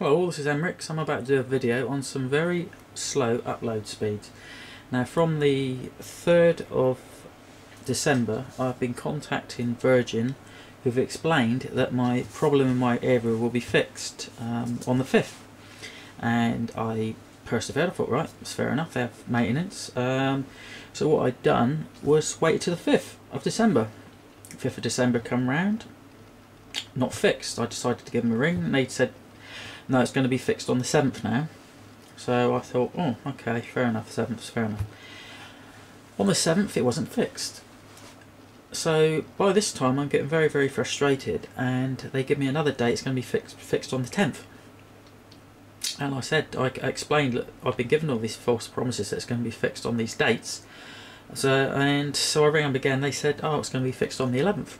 Hello, this is Zemrick. I'm about to do a video on some very slow upload speeds. Now, from the 3rd of December, I've been contacting Virgin, who've explained that my problem in my area will be fixed on the 5th. And I persevered. I thought, right, it's fair enough, they have maintenance. So what I'd done was wait till the 5th of December. 5th of December come round, not fixed. I decided to give them a ring, and they said, no, it's going to be fixed on the 7th now. So I thought, oh, okay, fair enough, 7th's fair enough. On the 7th, it wasn't fixed. So by this time, I'm getting very, very frustrated, and they give me another date. It's going to be fixed on the 10th. And I explained that I've been given all these false promises that it's going to be fixed on these dates. So I rang them again. They said, oh, it's going to be fixed on the 11th.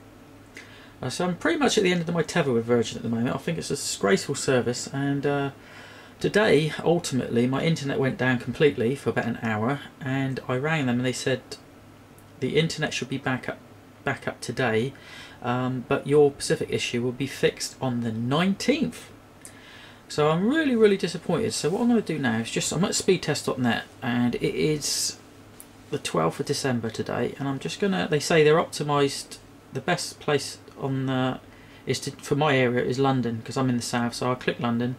So I'm pretty much at the end of my tether with Virgin at the moment. I think it's a disgraceful service, and today, ultimately, my internet went down completely for about an hour, and I rang them and they said, the internet should be back up today, but your Pacific issue will be fixed on the 19th. So I'm really, really disappointed. So what I'm going to do now is I'm at speedtest.net, and it is the 12th of December today, and I'm just going to, they say they're optimised, the best place on the for my area is London, because I'm in the south, so I'll click London.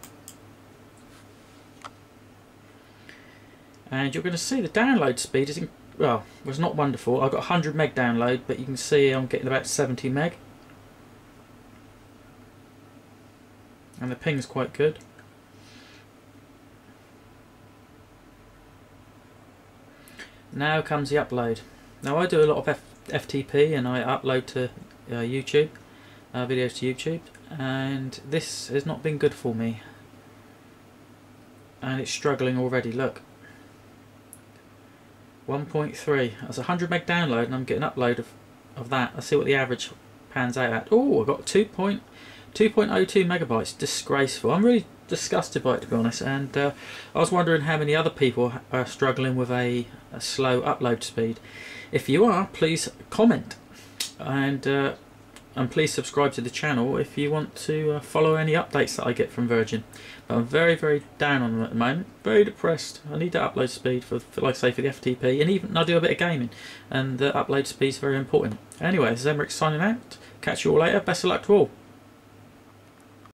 And you're going to see the download speed is, well, it was not wonderful. I got 100 meg download, but you can see I'm getting about 70 meg. And the ping's quite good. Now comes the upload. Now I do a lot of FTP, and I upload to YouTube, videos to YouTube, and this has not been good for me, and it's struggling already. Look, 1.3, that's 100 meg download, and I'm getting upload of that. Let's see what the average pans out at. Oh, I got 2.02 megabytes. Disgraceful. I'm really disgusted by it, to be honest, and I was wondering how many other people are struggling with a slow upload speed. If you are, please comment, and please subscribe to the channel if you want to follow any updates that I get from Virgin. But I'm very, very down on them at the moment, very depressed. I need that upload speed for like I say, for the FTP, and even I do a bit of gaming, and the upload speed is very important. Anyway, this is Zemrick signing out. Catch you all later. Best of luck to all.